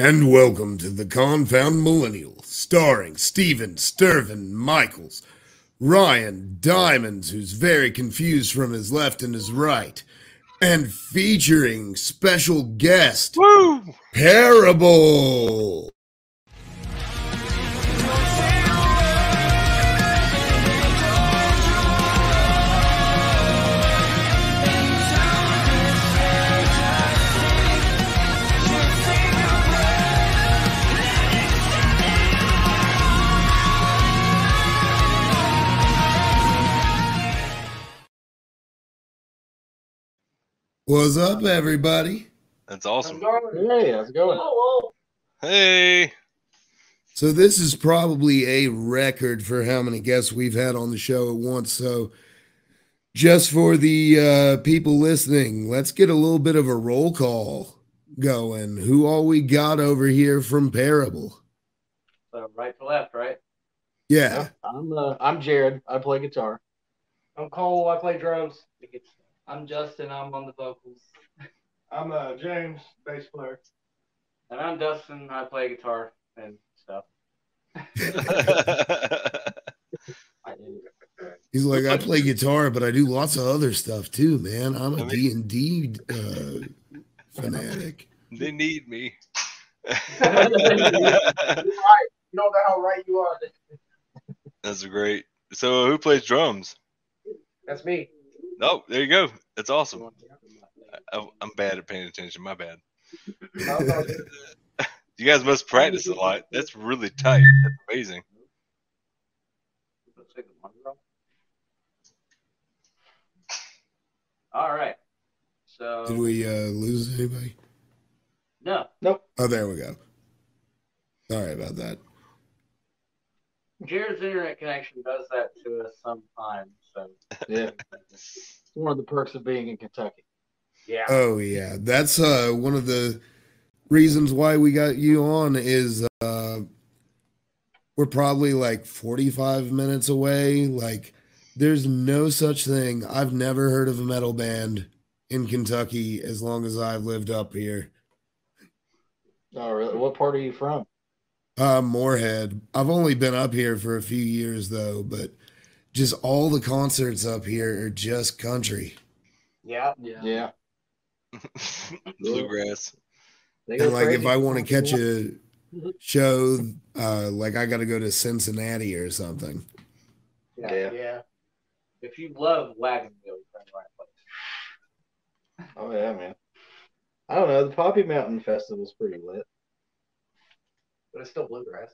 And welcome to The Confound Millennial, starring Steven Sturvin-Michaels, Ryan Diamonds, who's very confused from his left and his right, and featuring special guest, woo! Parable. What's up, everybody? That's awesome. Hey, how's it going? Hello. Hey. So this is probably a record for how many guests we've had on the show at once. So just for the people listening, let's get a little bit of a roll call going. Who all we got over here from Parable? Right to left, right? Yeah. I'm Jared. I play guitar. I'm Cole. I play drums. I'm Justin. I'm on the vocals. I'm James, bass player. And I'm Dustin. I play guitar and stuff. He's like, I play guitar, but I do lots of other stuff too, man. I'm a D&D fanatic. They need me. You're right. You don't know how right you are. That's great. So who plays drums? That's me. Oh, there you go. That's awesome. I'm bad at paying attention. My bad. You guys must practice a lot. That's really tight. That's amazing. All right. So did we lose anybody? No. Nope. Oh, there we go. Sorry about that. Jared's internet connection does that to us sometimes. So yeah, it's one of the perks of being in Kentucky. Yeah. Oh yeah, that's one of the reasons why we got you on is we're probably like 45 minutes away. Like, there's no such thing. I've never heard of a metal band in Kentucky as long as I've lived up here. Oh really? What part are you from? Morehead. I've only been up here for a few years though, but just all the concerts up here are just country. Yeah, yeah, bluegrass. And like, if I want to catch a show, like I got to go to Cincinnati or something. Yeah. If you love wagon wheels, you're in the right place. Oh yeah, man. I don't know. The Poppy Mountain Festival is pretty lit, but it's still bluegrass.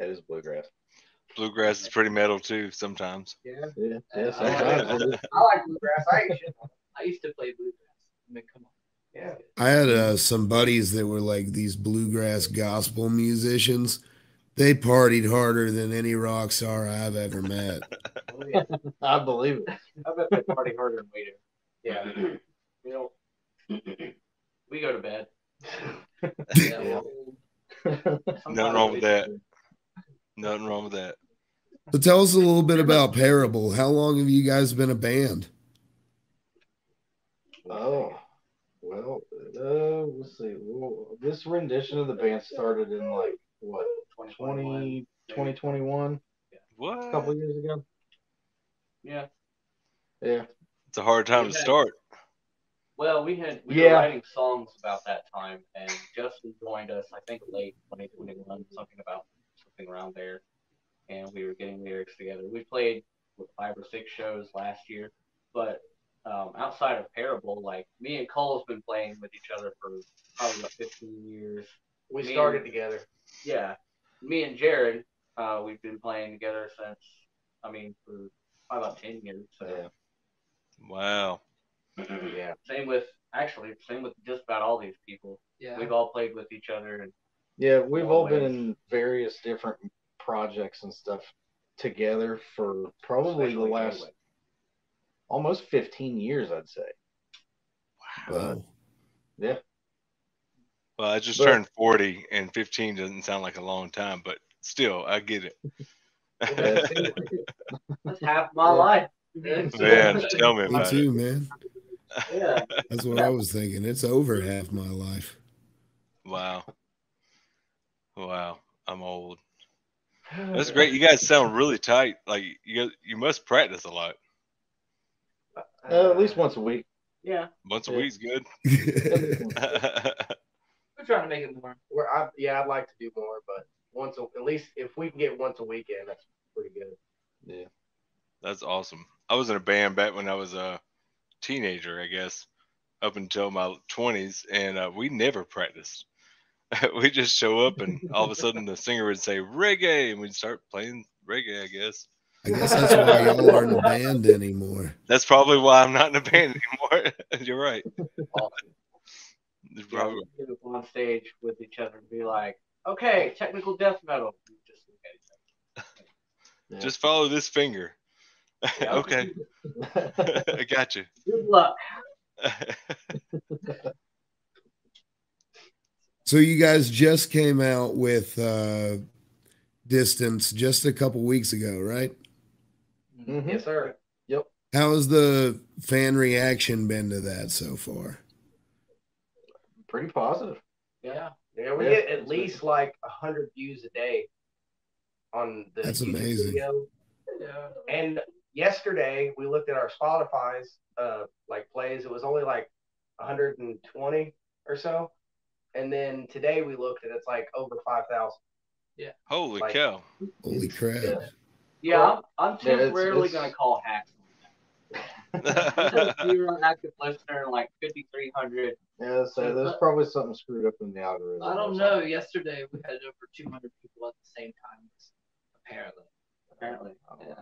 It is bluegrass. Bluegrass is pretty metal too sometimes. Yeah. I like bluegrass. I used to play bluegrass. I mean, come on. Yeah. I had some buddies that were like these bluegrass gospel musicians. They partied harder than any rock star I've ever met. Oh, yeah. I believe it. I bet they party harder than we do. Yeah. We go to bed. Nothing wrong with that. Nothing wrong with that. So tell us a little bit about Parable. How long have you guys been a band? Oh, well, let's see. Well, this rendition of the band started in like, what, 2021? What? A couple of years ago? Yeah. Yeah. It's a hard time to start. Well, we were writing songs about that time, and Justin joined us, I think, late 2021, something around there, and we were getting lyrics together. We played with 5 or 6 shows last year, but outside of Parable, like, me and Cole's been playing with each other for probably about 15 years. We started together. Yeah. Me and Jared, we've been playing together since, for probably about 10 years. So. Yeah. Wow. Yeah. Same with just about all these people. Yeah. We've all played with each other, and yeah, we've all been in various different projects and stuff together for probably the last almost 15 years, I'd say. Wow. But, yeah. Well, I just turned 40, and 15 doesn't sound like a long time, but still, I get it. That's half my life. Man, tell me about it. Me too, man. Yeah. That's what I was thinking. It's over half my life. Wow. Wow, I'm old. That's great. You guys sound really tight. Like you must practice a lot. At least once a week. Yeah. Once a week's good. We're trying to make it more. I'd like to do more, but at least if we can get once a weekend, that's pretty good. Yeah. That's awesome. I was in a band back when I was a teenager, I guess, up until my 20s, and we never practiced. We just show up, and all of a sudden the singer would say reggae, and we'd start playing reggae, I guess. I guess that's why y'all aren't in a band anymore. That's probably why I'm not in a band anymore. You're right. Probably. Get up on stage with each other and be like, okay, technical death metal. Just follow this finger. Yeah. Okay. I got you. Good luck. So you guys just came out with Distance just a couple weeks ago, right? Mm-hmm. Yes, sir. Yep. How has the fan reaction been to that so far? Pretty positive. Yeah. Yeah, we get at least like 100 views a day on the That's YouTube amazing. Video. Yeah. And yesterday we looked at our Spotify's like plays. It was only like 120 or so. And then today we looked and it's like over 5,000. Yeah. Holy cow. Holy crap. Yeah. Yeah, I'm temporarily going to call hacks. Zero active listener, like 5,300. Yeah, so there's probably something screwed up in the algorithm. I don't know. Yesterday we had over 200 people at the same time, apparently. Yeah.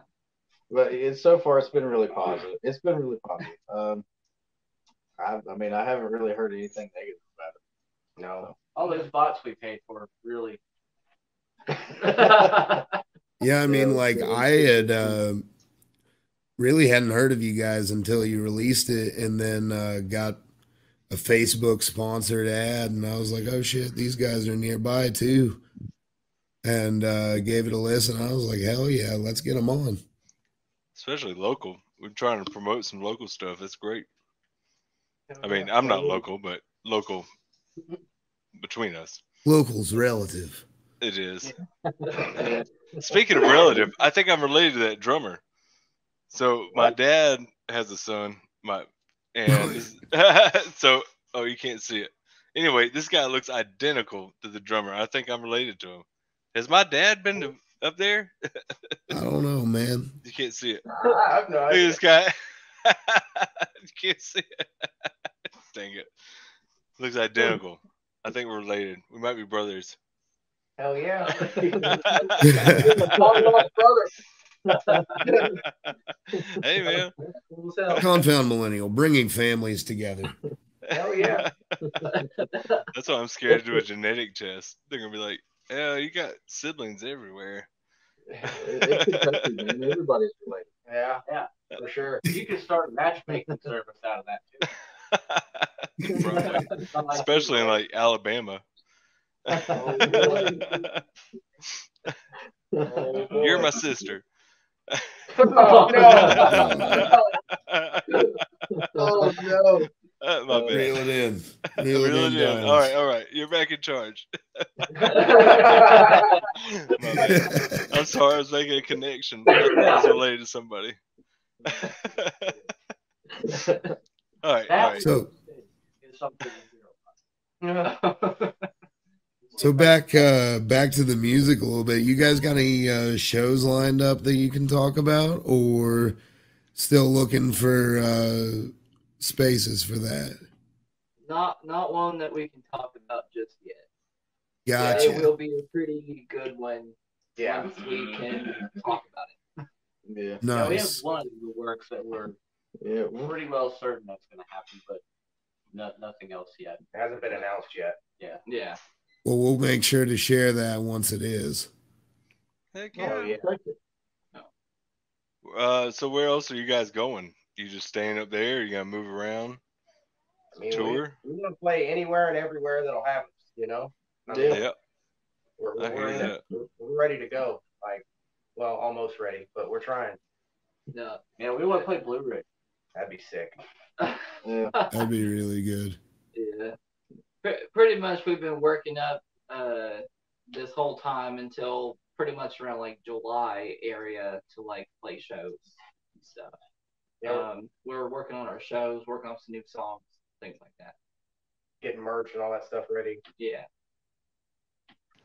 But so far it's been really positive. It's been really positive. I mean, I haven't really heard anything negative about it. No. All those bots we paid for, really. Yeah, I mean, like I had really hadn't heard of you guys until you released it, and then got a Facebook sponsored ad, and I was like, oh shit, these guys are nearby too. And gave it a listen. I was like, hell yeah, let's get them on. Especially local. We're trying to promote some local stuff. That's great. I mean, I'm not local, but local between us. Local's relative. It is. Speaking of relative, I think I'm related to that drummer. So my dad has a son. So, oh, you can't see it. Anyway, this guy looks identical to the drummer. I think I'm related to him. Has my dad been up there? I don't know, man. You can't see it. I have no idea. Look at this guy. You can't see it. Dang it. Looks identical. I think we're related. We might be brothers. Hell yeah. Hey, man. Confound Millennial, bringing families together. Hell yeah. That's why I'm scared to do a genetic test. They're going to be like, yeah, you got siblings everywhere. It's Kentucky, man. Everybody's related. Yeah, yeah, for sure. You can start a matchmaking service out of that too. Probably. Especially in like Alabama. You're my sister. Oh no! Oh no! My bad. Reel it in. Reel it in. All right. You're back in charge. I'm sorry. I was making a connection. I was related to somebody. All right. So back to the music a little bit. You guys got any shows lined up that you can talk about, or still looking for spaces for that? Not one that we can talk about just yet. Gotcha. Yeah, it will be a pretty good one once we can talk about it. Yeah. Nice. Yeah, we have one in the works that we're pretty well certain that's going to happen, but nothing else yet. It hasn't been announced yet. Yeah. Yeah. Well, we'll make sure to share that once it is. Heck yeah. Oh, yeah. No. So where else are you guys going? You just staying up there? You gonna move around? I mean, tour? We're gonna play anywhere and everywhere that'll have us. You know. Yeah. We're ready to go. Like, well, almost ready, but we're trying. No, yeah, we want to play Blue Ridge. That'd be sick. Yeah. That'd be really good. Yeah. Pretty much, we've been working up this whole time until pretty much around like July area to like play shows and stuff. Yep. We're working on our shows, working on some new songs, things like that. Getting merch and all that stuff ready. Yeah.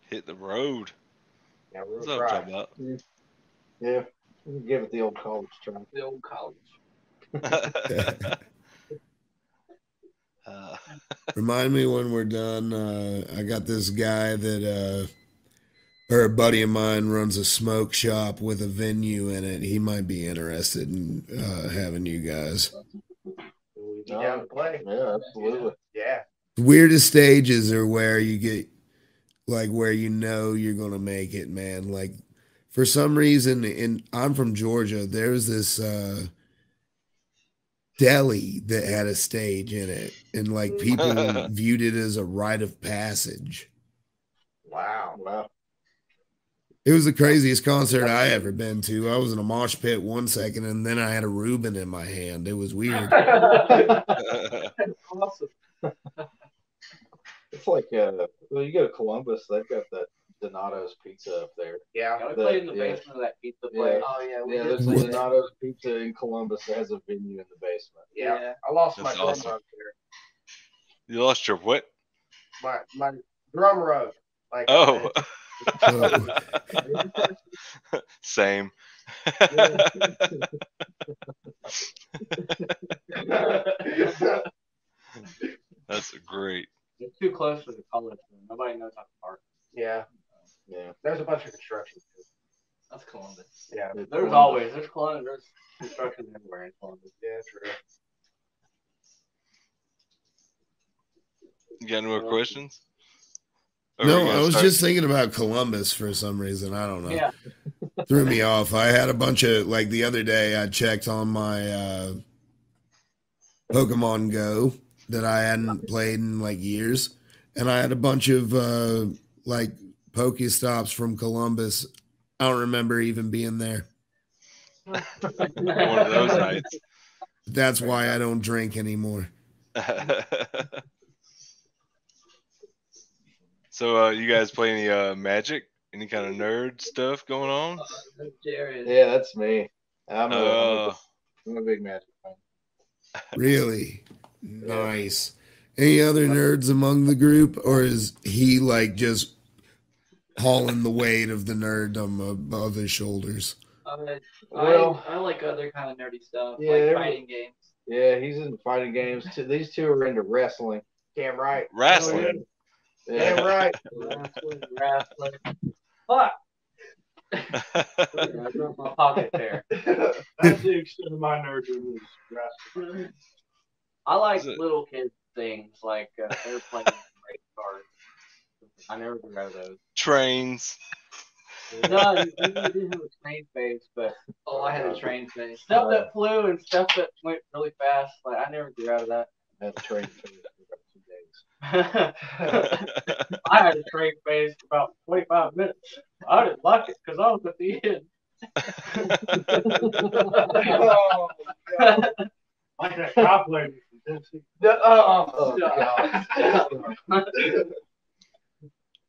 Hit the road. Yeah, we're up. Yeah. We'll give it the old college try. The old college. Remind me when we're done. I got this guy that, or a buddy of mine runs a smoke shop with a venue in it. He might be interested in having you guys. Yeah, absolutely. Yeah. The weirdest stages are where you get, like, where you know you're going to make it, man. Like, for some reason, and I'm from Georgia, there's this deli that had a stage in it, and like people viewed it as a rite of passage. Wow. Wow. It was the craziest concert I ever been to. I was in a mosh pit one second, and then I had a Reuben in my hand. It was weird. Awesome. It's like, well, you go to Columbus, they've got that Donato's Pizza up there. Yeah, we played in the basement of that pizza place. Yeah. Oh yeah, there's a Donato's Pizza in Columbus that has a venue in the basement. Yeah, yeah. I lost my drum up there. You lost your what? My drum rug. Like, oh. Same. That's great. It's too close to the college. Nobody knows how to park. Yeah. Yeah. There's a bunch of construction. That's Columbus. Yeah. There's Columbus. Always. There's Columbus. There's construction everywhere in Columbus. Yeah, true. You got any more questions? No, I was just thinking about Columbus for some reason. I don't know. Yeah. Threw me off. I had a bunch of, like, the other day I checked on my Pokemon Go that I hadn't played in, like, years. And I had a bunch of, like, Pokestops from Columbus. I don't remember even being there. One of those nights. That's why I don't drink anymore. So, you guys play any Magic? Any kind of nerd stuff going on? Yeah, that's me. I'm a big Magic fan. Really? Nice. Any other nerds among the group, or is he like just hauling the weight of the nerddom above his shoulders? I like other kind of nerdy stuff, like fighting games. Yeah, he's into fighting games. These two are into wrestling. Damn right. Wrestling. Yeah. Damn right. Wrestling. Fuck. I dropped my pocket there. That's the extent of my nerding is wrestling. I like little kid things like airplanes and race cars. I never know those. Trains. No, you didn't have a train face, but I had a train face. Stuff that flew and stuff that went really fast. Like I never grew out of that. I had a train face for about 2 days. I had a train face for about 25 minutes. I didn't like it because I was at the end. Oh, like that cop lady.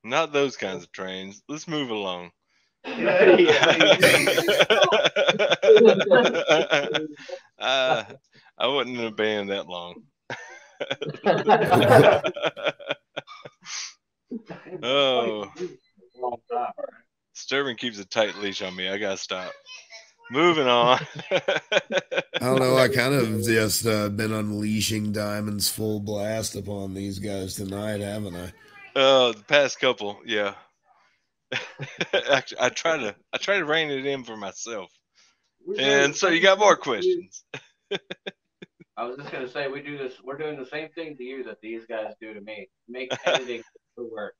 Not those kinds of trains. Let's move along. I wasn't in a band that long. Oh, Sturvin keeps a tight leash on me. I gotta stop. Moving on. I don't know. I kind of just been unleashing Diamonds full blast upon these guys tonight, haven't I? The past couple, yeah. Actually, I try to rein it in for myself. And so you got more questions. I was just gonna say we do this. We're doing the same thing to you that these guys do to me. Make editing work.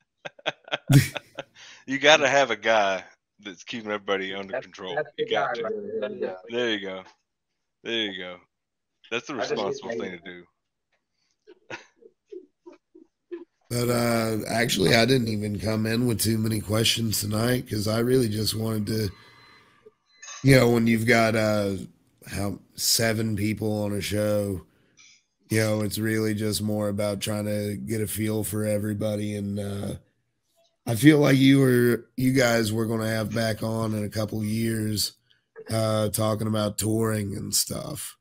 You got to have a guy that's keeping everybody under control. There you go. There you go. That's the responsible thing to do. But actually, I didn't even come in with too many questions tonight because I really just wanted to, you know, when you've got seven people on a show, you know, it's really just more about trying to get a feel for everybody and I feel like you guys were going to have back on in a couple years talking about touring and stuff.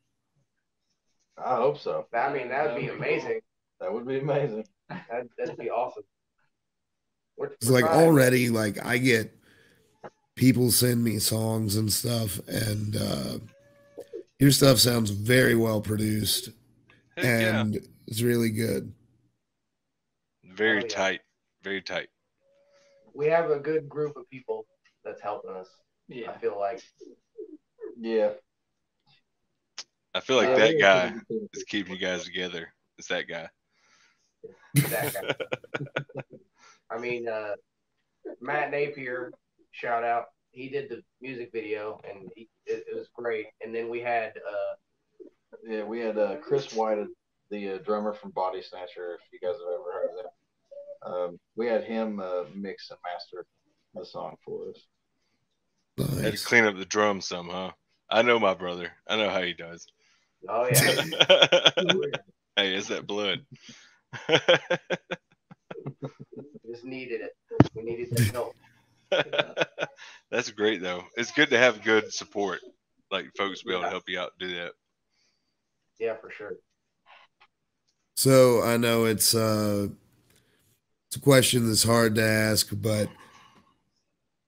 I hope so. I mean, that would be amazing. That would be amazing. That'd be awesome. It's like already, like I get people send me songs and stuff, and your stuff sounds very well produced, and yeah, it's really good. Very tight, very tight. We have a good group of people that's helping us. Yeah, I feel like. Yeah. I feel like that guy is keeping you guys together. It's that guy. I mean, Matt Napier, shout out. He did the music video, and it was great. And then we had, Chris White, the drummer from Body Snatcher. If you guys have ever heard of that, we had him mix and master a song for us. Nice. Had to clean up the drums some, huh? I know my brother. I know how he does. Oh yeah. Hey, it's that blood. Just needed it. We needed the help. That's great though. It's good to have good support, like folks be able to help you out do that. Yeah, for sure. So I know it's a question that's hard to ask, but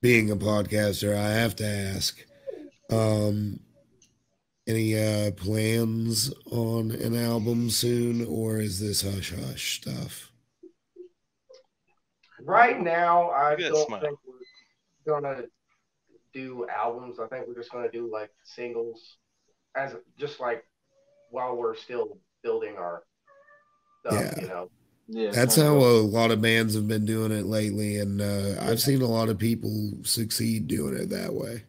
being a podcaster, I have to ask. Any plans on an album soon, or is this hush hush stuff? Right now, I don't think we're gonna do albums. I think we're just gonna do like singles, as just like while we're still building our stuff, you know. Yeah, that's how a lot of bands have been doing it lately, and I've seen a lot of people succeed doing it that way.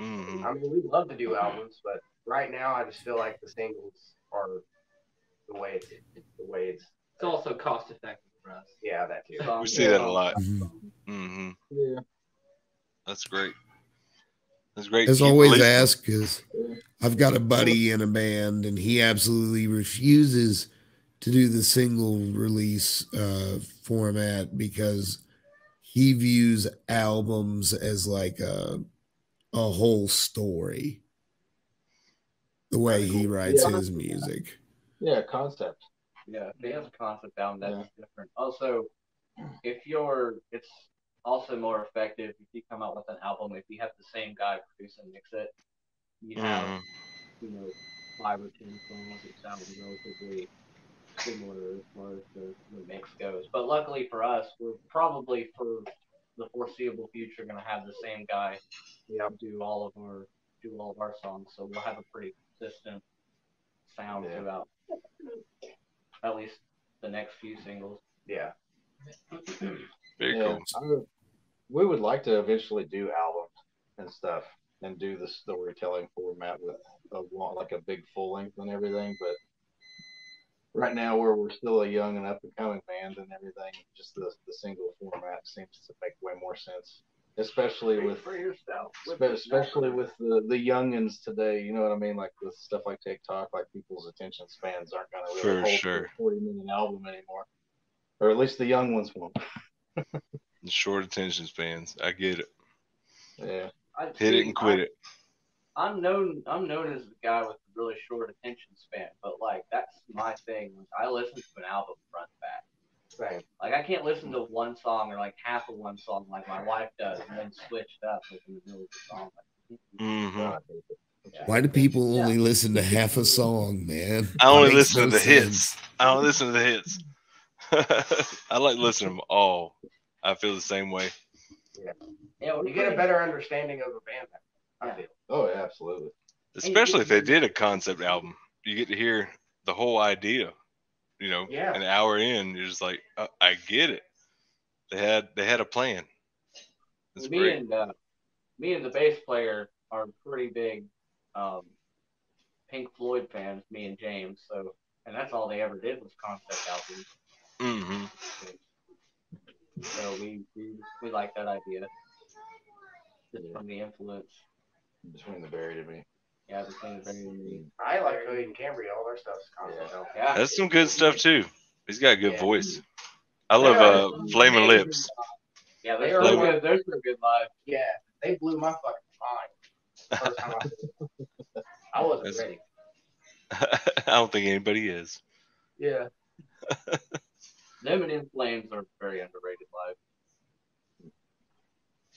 Mm-hmm. I mean, we'd love to do albums, but right now I just feel like the singles are the way it's. It's also cost effective. Yeah, that too. We see that a lot. Mm-hmm. Mm-hmm. Yeah, that's great. That's great. As always, ask, because I've got a buddy in a band, and he absolutely refuses to do the single release format because he views albums as like a whole story. The way he writes his music. Yeah, concept. Yeah, they have a concept album that's different. Also, it's also more effective if you come out with an album. If you have the same guy produce and mix it, you have, you know, 5 or 10 songs that sound relatively similar as far as the mix goes. But luckily for us, we're probably for the foreseeable future going to have the same guy do all of our songs. So we'll have a pretty consistent sound throughout. At least the next few singles. Yeah. Very cool. We would like to eventually do albums and stuff and do the storytelling format with a big full length and everything. But right now we're still a young and up and coming band and everything. Just the single format seems to make way more sense, especially with the youngins today. You know what I mean? Like with stuff like TikTok, like people's attention spans aren't going to really hold a 40-minute album anymore, or at least the young ones won't. Short attention spans. I get it. Yeah, Hit it and quit it. I'm known as the guy with the really short attention span, but like that's my thing. I listen to an album front to back. Right. Like I can't listen to one song or like half of one song like my wife does and then switch it up like in the middle of the song. Why do people only listen to half a song, man? I only listen to the hits. I like listening to them all. I feel the same way. Yeah. Yeah, well, you get a better understanding of a band. I feel. Oh, yeah, absolutely. Especially if they did a concept album. You get to hear the whole idea. You know, an hour in, you're just like, oh, I get it. They had a plan. That's great. Me and the bass player are pretty big Pink Floyd fans. Me and James. So, and that's all they ever did was concept albums. Mm-hmm. So we like that idea. Just from the influence. Between the Berry to me. Yeah, I like Kool-Aid and Cambria. All their stuff's concept. Yeah. That's some good stuff too. He's got a good voice. I love Flaming Lips. Yeah, they're good. They're so good live. Yeah, they blew my fucking mind. First time I wasn't ready. I don't think anybody is. Yeah. Them and In Flames are very underrated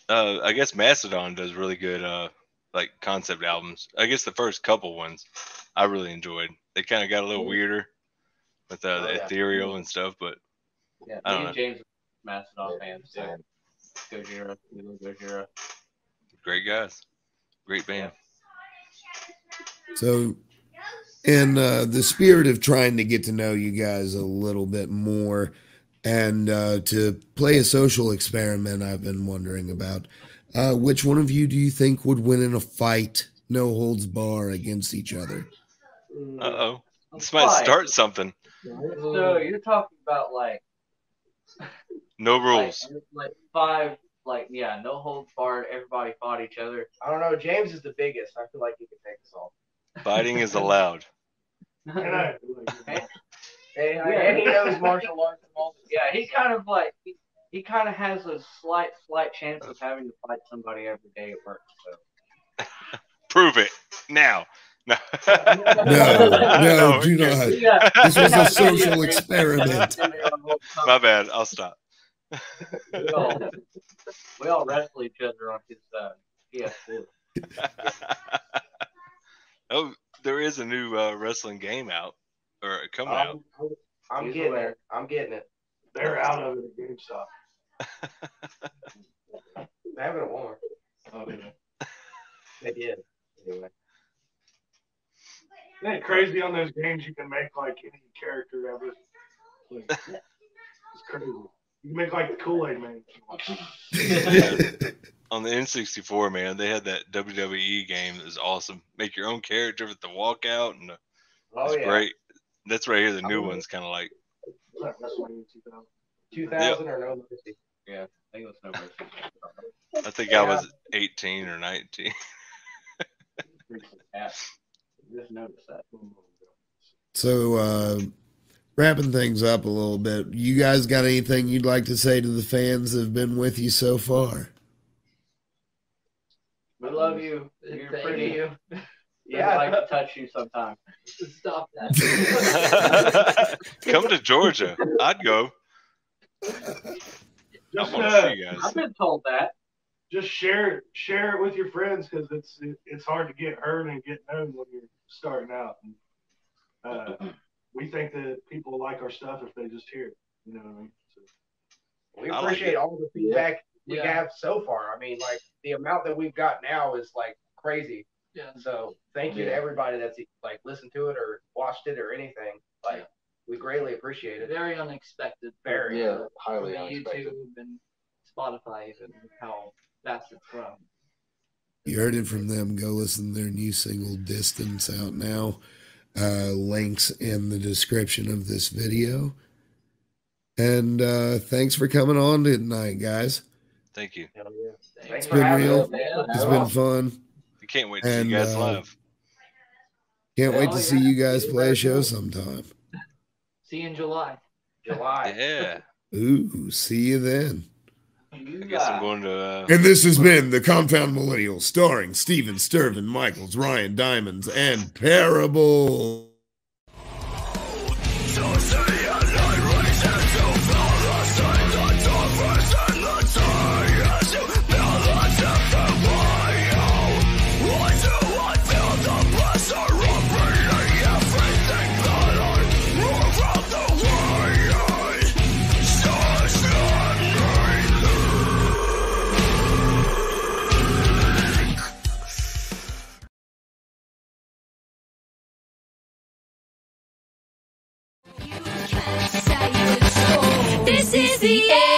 live. I guess Mastodon does really good like concept albums. I guess the first couple ones I really enjoyed. They kind of got a little weirder with the ethereal and stuff, but yeah, I don't know. James Mastodon fans too. Gojira. Great guys. Great band. So in the spirit of trying to get to know you guys a little bit more and to play a social experiment I've been wondering about, which one of you do you think would win in a fight, no holds bar, against each other? Uh-oh. This might start something. So you're talking about like... no rules. Like no holds barred, everybody fought each other. I don't know, James is the biggest. I feel like he can take us all. Fighting is allowed. And he knows martial arts. Yeah, he kind of like he kind of has a slight chance of having to fight somebody every day at work. So. Prove it now. No, do not. Yeah. This was a social experiment. My bad. I'll stop. We all wrestle each other on his PS4. Oh, there is a new wrestling game out or coming out. I'm getting it. I'm getting it. They're out of the game shop. They haven't won. Oh, yeah. They did. Anyway. Isn't it crazy on those games you can make like any character ever? Like, it's crazy. You can make like the Kool-Aid man. On the N64, man, they had that WWE game that was awesome. Make your own character with the walkout, and it's great. That's right here. The new one's kind of like 2000 or no mercy. Yeah, I think it was no mercy. I think I was 18 or 19. Just noticed that. So, wrapping things up a little bit. You guys got anything you'd like to say to the fans that have been with you so far? We love you. You're pretty. Yeah, I'd like to touch you sometime. Stop that. Come to Georgia. I'd go. Just, see you guys. I've been told that. Just share it with your friends because it's hard to get heard and get known when you're starting out. And, we think that people like our stuff if they just hear it. You know what I mean? So, we appreciate all the feedback. Yeah. We have so far. I mean, like the amount that we've got now is like crazy. Yeah. So thank you to everybody that's like listened to it or watched it or anything. Like we greatly appreciate it. Very unexpected. Very highly unexpected. YouTube and Spotify and how fast it's grown. You heard it from them. Go listen to their new single "Distance" out now. Links in the description of this video. And thanks for coming on tonight, guys. Thank you. Yeah. It's been real. It's been fun. I can't wait to see you guys live. Can't wait to see you guys play a show sometime. See you in July. Yeah. Ooh, see you then. I guess I'm going to... And this has been The Confound Millennial, starring Steven Sturvin-Michaels, Ryan Diamonds, and Parable. This is the end.